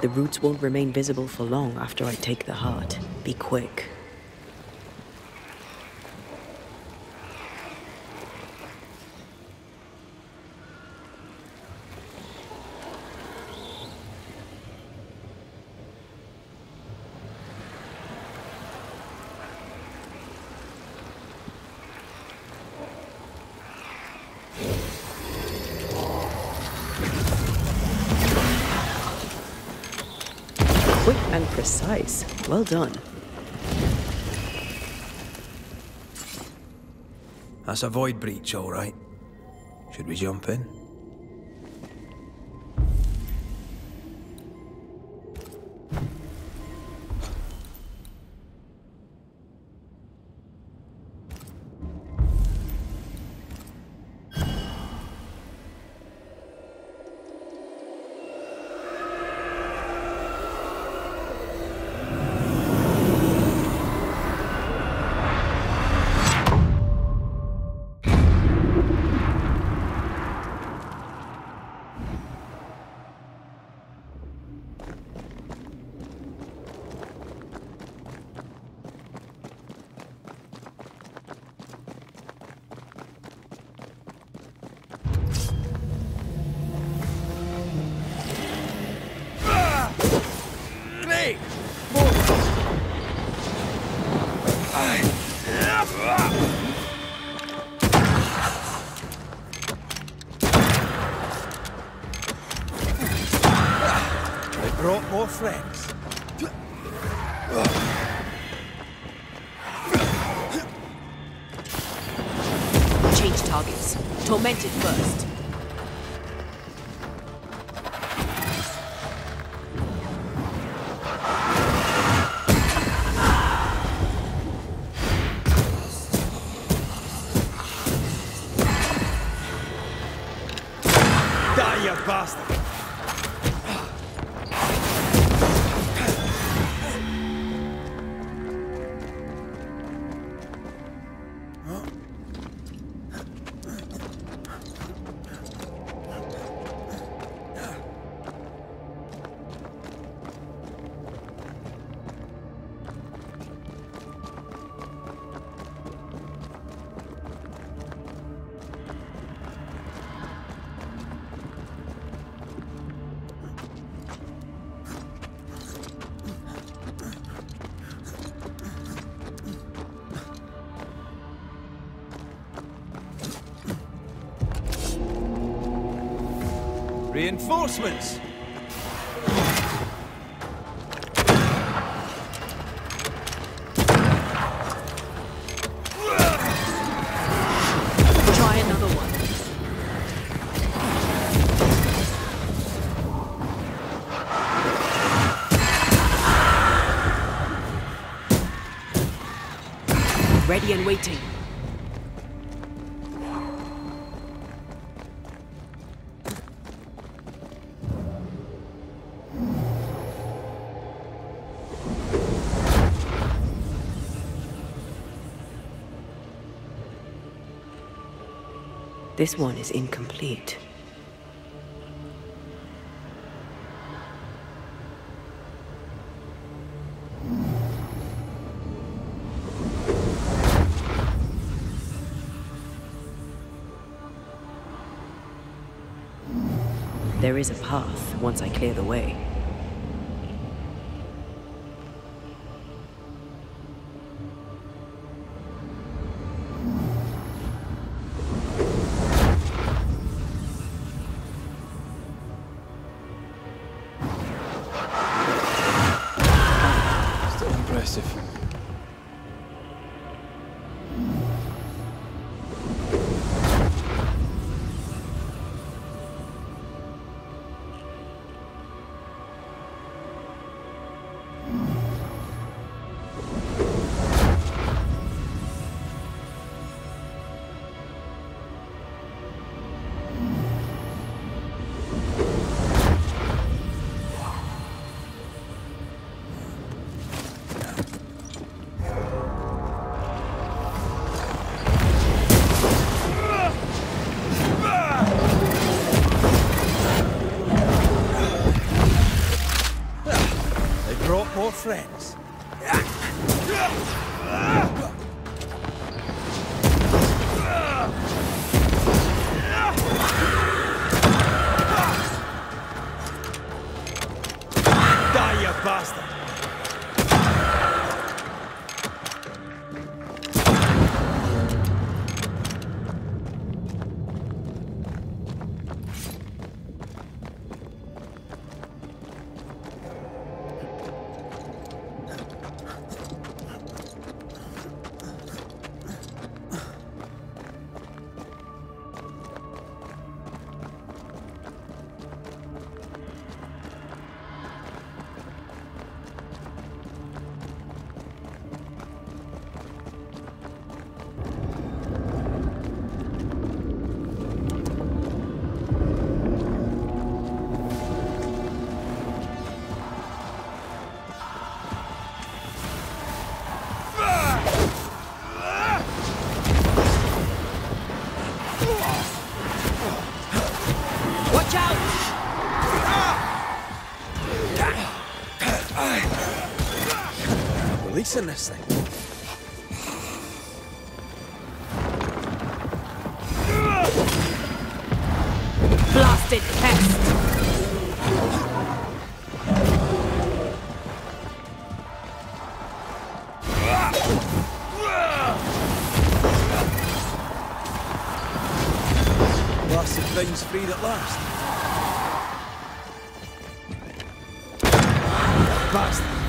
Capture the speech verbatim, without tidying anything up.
The roots won't remain visible for long after I take the heart. Be quick. Quick and precise. Well done. That's a void breach, all right. Should we jump in? Brought more friends. Change targets. Tormented first. Die, you bastard! Reinforcements! Try another one. Ready and waiting. This one is incomplete. There is a path once I clear the way. friends. Die, you bastard! In this thing. Blasted pest. Blasted things freed at last. Bastard.